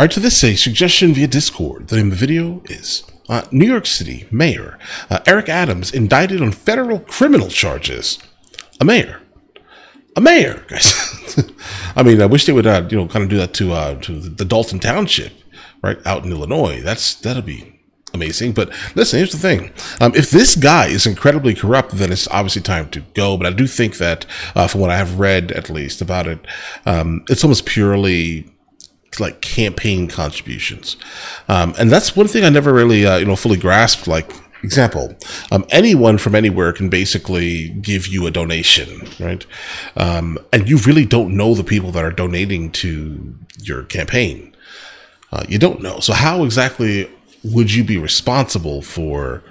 All right, so this is a suggestion via Discord. The name of the video is New York City Mayor Eric Adams indicted on federal criminal charges. A mayor, guys. I mean, I wish they would, kind of do that to the Dalton Township, right out in Illinois. That'll be amazing. But listen, here's the thing: if this guy is incredibly corrupt, then it's obviously time to go. But I do think that, from what I have read, at least about it, it's almost purely like campaign contributions, and that's one thing I never really, fully grasped. Like, example, anyone from anywhere can basically give you a donation, right? And you really don't know the people that are donating to your campaign. You don't know. So how exactly would you be responsible for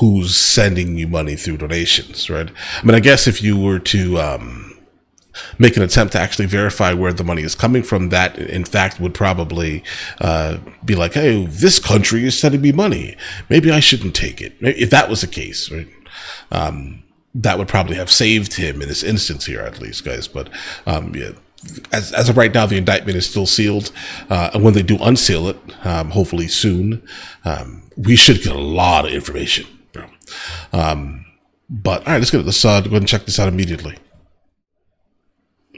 who's sending you money through donations, right? I mean, I guess if you were to make an attempt to actually verify where the money is coming from, that in fact would probably be like, hey, this country is sending me money, maybe I shouldn't take it. If that was the case, right? That would probably have saved him in this instance here, at least, guys. But yeah, as of right now, the indictment is still sealed, and when they do unseal it, hopefully soon, we should get a lot of information, bro. But all right, let's go ahead and check this out immediately.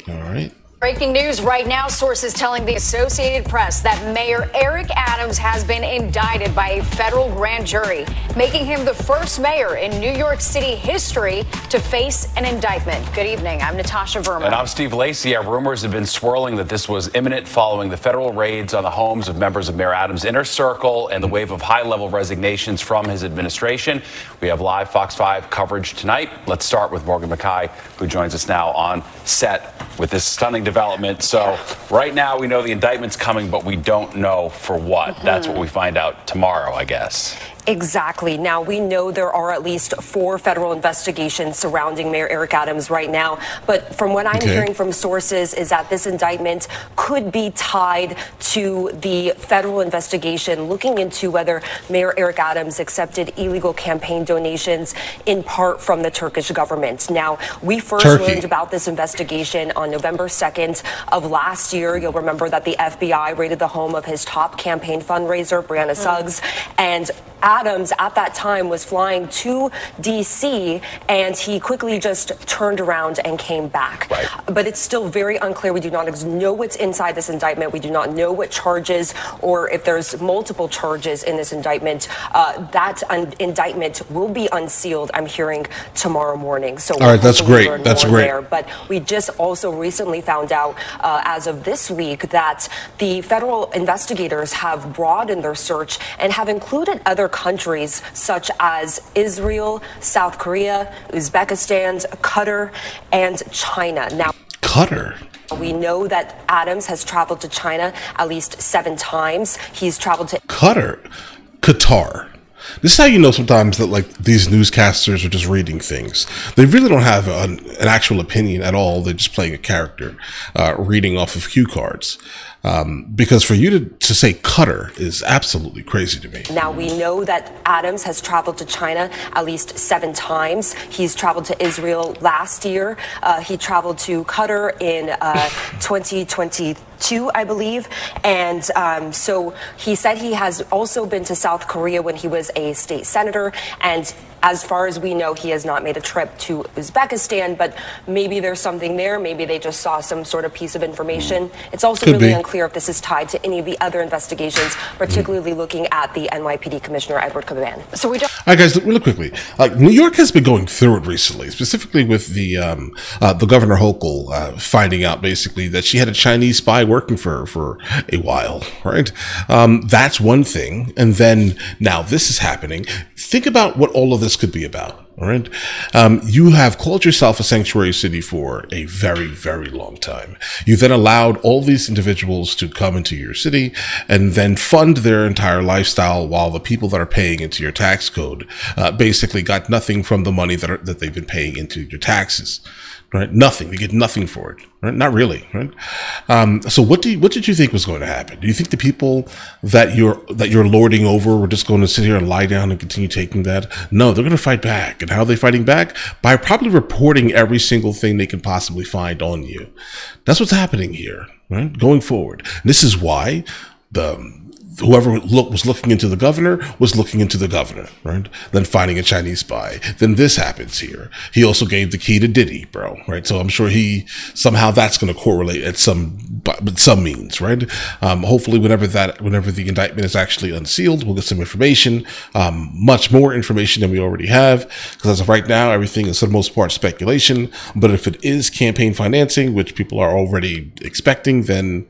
All right. Breaking news right now. Sources telling the Associated Press that Mayor Eric Adams has been indicted by a federal grand jury, making him the first mayor in New York City history to face an indictment. Good evening. I'm Natasha Verma. And I'm Steve Lacy. Our rumors have been swirling that this was imminent following the federal raids on the homes of members of Mayor Adams' inner circle and the wave of high-level resignations from his administration. We have live Fox 5 coverage tonight. Let's start with Morgan McKay, who joins us now on set with this stunning development. So right now we know the indictment's coming, but we don't know for what. That's what we find out tomorrow, I guess. Exactly. Now, we know there are at least 4 federal investigations surrounding Mayor Eric Adams right now. But from what I'm hearing from sources is that this indictment could be tied to the federal investigation looking into whether Mayor Eric Adams accepted illegal campaign donations in part from the Turkish government. Now, we first learned about this investigation on November 2nd of last year. You'll remember that the FBI raided the home of his top campaign fundraiser, Brianna Suggs, and Adams at that time was flying to D.C. and he quickly just turned around and came back. Right. But it's still very unclear. We do not know what's inside this indictment. We do not know what charges or if there's multiple charges in this indictment. That indictment will be unsealed, I'm hearing, tomorrow morning. So all right, that's great. That's great. There. But we just also recently found out as of this week that the federal investigators have broadened their search and have included other countries such as Israel, South Korea, Uzbekistan, Qatar, and China. Now, Qatar. We know that Adams has traveled to China at least 7 times. He's traveled to Qatar. This is how you know sometimes that, like, these newscasters are just reading things. They really don't have an actual opinion at all. They're just playing a character, reading off of cue cards. Because for you to say Qatar is absolutely crazy to me. Now, we know that Adams has traveled to China at least 7 times. He's traveled to Israel last year. He traveled to Qatar in 2022, I believe. And so he said he has also been to South Korea when he was a state senator. And as far as we know, he has not made a trip to Uzbekistan, but maybe there's something there. Maybe they just saw some sort of piece of information. It's also really unclear if this is tied to any of the other investigations, particularly looking at the NYPD commissioner, Edward Caban. So we don't. All right, guys, really quickly. New York has been going through it recently, specifically with the Governor Hochul finding out basically that she had a Chinese spy working for her for a while, right? That's one thing. And then now this is happening. Think about what all of this could be about. All right. You have called yourself a sanctuary city for a very, very long time. You then allowed all these individuals to come into your city and then fund their entire lifestyle while the people that are paying into your tax code basically got nothing from the money that they've been paying into your taxes. right? Nothing. We get nothing for it, right? Not really, right? So what did you think was going to happen? Do you think the people that you're lording over were just going to sit here and lie down and continue taking that? No, they're going to fight back. And how are they fighting back? By probably reporting every single thing they can possibly find on you. That's what's happening here, right? Going forward. And this is why the whoever was looking into the governor was looking into the governor, right? Then finding a Chinese spy. Then this happens here. He also gave the key to Diddy, bro, right? So I'm sure he somehow that's going to correlate at some means, right? Hopefully, whenever the indictment is actually unsealed, we'll get some information, much more information than we already have. Because as of right now, everything is for the most part speculation. But if it is campaign financing, which people are already expecting, then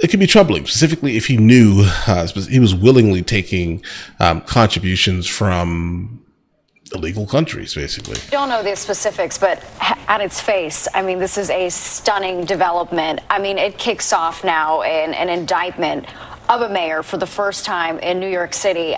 it can be troubling, specifically if he knew he was willingly taking contributions from illegal countries, basically. I don't know the specifics, but at its face, I mean, this is a stunning development. I mean, it kicks off now in an indictment of a mayor for the first time in New York City.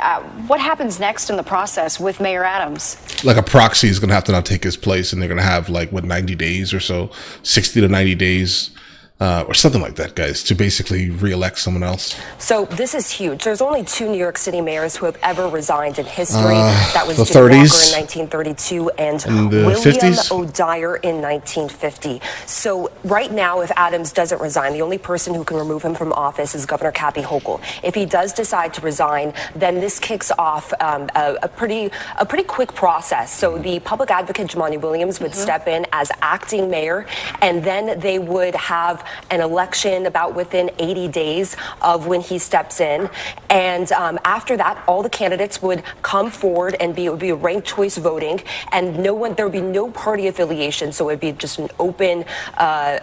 What happens next in the process with Mayor Adams? Like a proxy is going to have to now take his place, and they're going to have like, what, 90 days or so, 60 to 90 days. Or something like that, guys, to basically re-elect someone else. So this is huge. There's only 2 New York City mayors who have ever resigned in history. That was Jimmy Walker in 1932 and William O'Dwyer in 1950. So right now, if Adams doesn't resign, the only person who can remove him from office is Governor Kathy Hochul. If he does decide to resign, then this kicks off a pretty quick process. So the public advocate Jamani Williams would step in as acting mayor, and then they would have an election about within 80 days of when he steps in. And after that, all the candidates would come forward and it would be a ranked choice voting, and there would be no party affiliation. So it would be just an open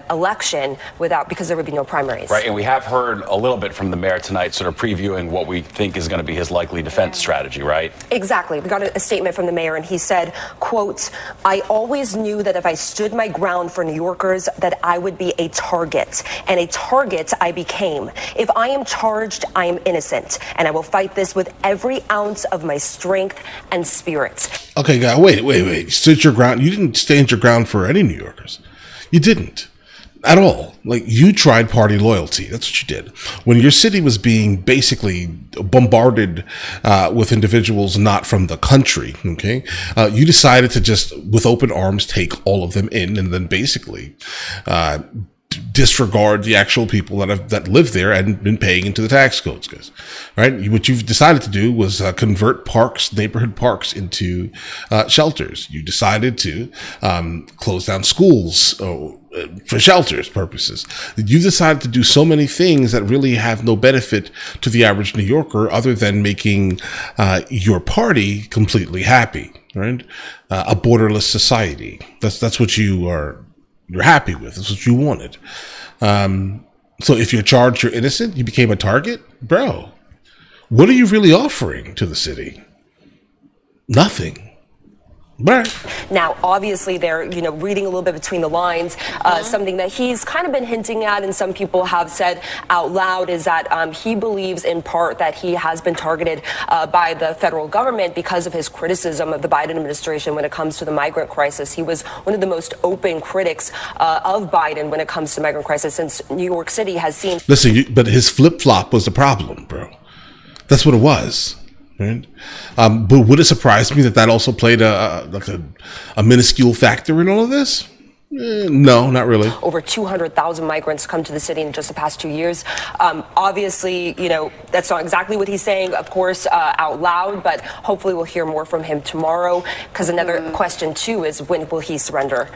election because there would be no primaries. Right. And we have heard a little bit from the mayor tonight, sort of previewing what we think is going to be his likely defense strategy, right? Exactly. We got a statement from the mayor, and he said, quote, "I always knew that if I stood my ground for New Yorkers, that I would be a target. And a target I became. If I am charged, I am innocent, and I will fight this with every ounce of my strength and spirit." Okay, guy, wait. Stood your ground. You didn't stand your ground for any New Yorkers. You didn't at all. Like, you tried party loyalty. That's what you did. When your city was being basically bombarded with individuals not from the country, okay, you decided to just, with open arms, take all of them in, and then basically disregard the actual people that live there and been paying into the tax codes, guys. Right? What you've decided to do was convert neighborhood parks into shelters. You decided to close down schools for shelters purposes. You decided to do so many things that really have no benefit to the average New Yorker, other than making your party completely happy. Right? A borderless society. That's what you are. You're happy with. That's what you wanted. So if you're charged, you're innocent. You became a target, bro. What are you really offering to the city? Nothing. Now, obviously, they're, you know, reading a little bit between the lines. Something that he's kind of been hinting at, and some people have said out loud, is that he believes in part that he has been targeted by the federal government because of his criticism of the Biden administration when it comes to the migrant crisis. He was one of the most open critics of Biden when it comes to migrant crisis, since New York City has seen. Listen, but his flip-flop was the problem, bro. That's what it was. Right? But would it surprise me that also played a minuscule factor in all of this? No, not really. Over 200,000 migrants come to the city in just the past 2 years. Obviously, you know, that's not exactly what he's saying, of course, out loud, but hopefully we'll hear more from him tomorrow, because another question, too, is when will he surrender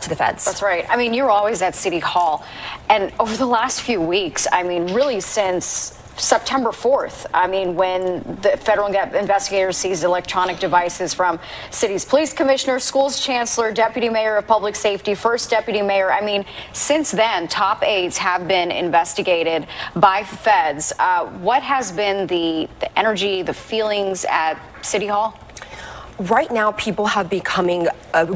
to the feds? That's right. I mean, you're always at City Hall. And over the last few weeks, I mean, really since September 4th, I mean, when the federal investigators seized electronic devices from city's police commissioner, schools chancellor, deputy mayor of public safety, first deputy mayor. I mean, since then, top aides have been investigated by feds. What has been the energy, the feelings at City Hall? right now people have becoming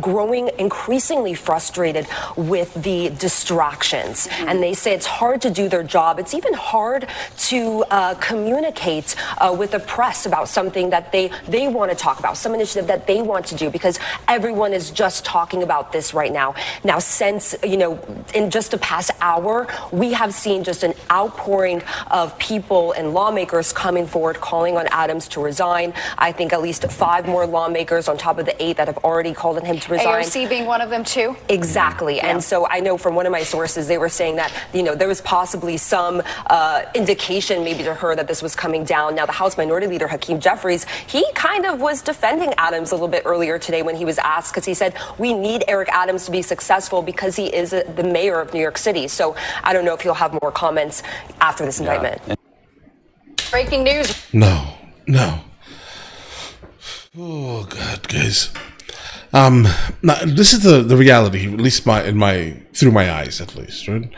growing increasingly frustrated with the distractions, and they say it's hard to do their job. It's even hard to communicate with the press about something that they want to talk about, some initiative that they want to do, because everyone is just talking about this right now. Now, since, you know, in just the past hour, we have seen just an outpouring of people and lawmakers coming forward calling on Adams to resign. I think at least 5 more lawmakers on top of the 8 that have already called on him to resign. AOC being one of them too? Exactly. Yeah. And so I know from one of my sources, they were saying that, you know, there was possibly some indication maybe to her that this was coming down. Now, the House Minority Leader, Hakeem Jeffries, he kind of was defending Adams a little bit earlier today when he was asked, because he said, we need Eric Adams to be successful because he is the mayor of New York City. So I don't know if he'll have more comments after this indictment. Yeah. Breaking news. No, no. Oh, God, guys. Now, this is the reality, at least through my eyes, at least, right?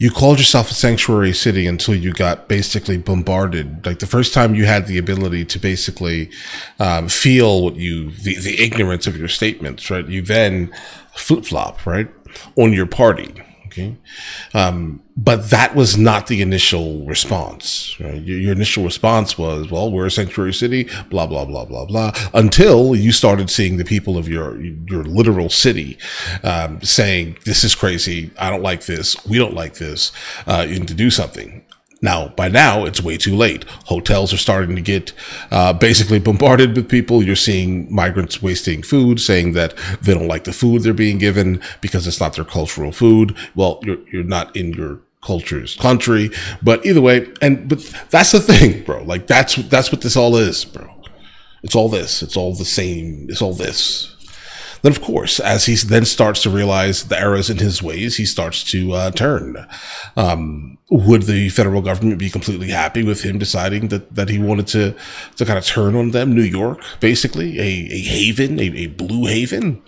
You called yourself a sanctuary city until you got basically bombarded. Like the first time you had the ability to basically feel what the ignorance of your statements, right? You then flip-flop, right, on your party. Okay, but that was not the initial response. Right? Your initial response was, "Well, we're a sanctuary city," blah blah blah blah blah. Until you started seeing the people of your literal city saying, "This is crazy. I don't like this. We don't like this. You need to do something." Now, by now, it's way too late. Hotels are starting to get basically bombarded with people. You're seeing migrants wasting food, saying that they don't like the food they're being given because it's not their cultural food. Well, you're not in your culture's country, but either way, but that's the thing, bro. Like that's what this all is, bro. It's all this. It's all the same. It's all this. Then, of course, as he then starts to realize the errors in his ways, he starts to turn. Would the federal government be completely happy with him deciding that he wanted to kind of turn on them? New York, basically, a haven, a blue haven?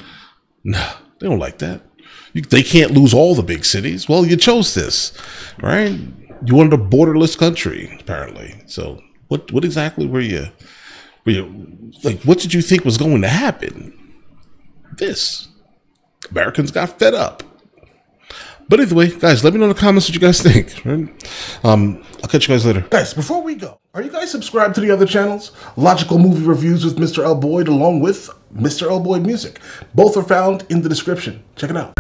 No, they don't like that. They can't lose all the big cities. Well, you chose this, right? You wanted a borderless country, apparently. So what exactly were you like, what did you think was going to happen? This. Americans got fed up. But either way, guys, let me know in the comments what you guys think. Right? I'll catch you guys later. Guys, before we go, are you guys subscribed to the other channels? Logical Movie Reviews with Mr. L. Boyd along with Mr. L. Boyd Music. Both are found in the description. Check it out.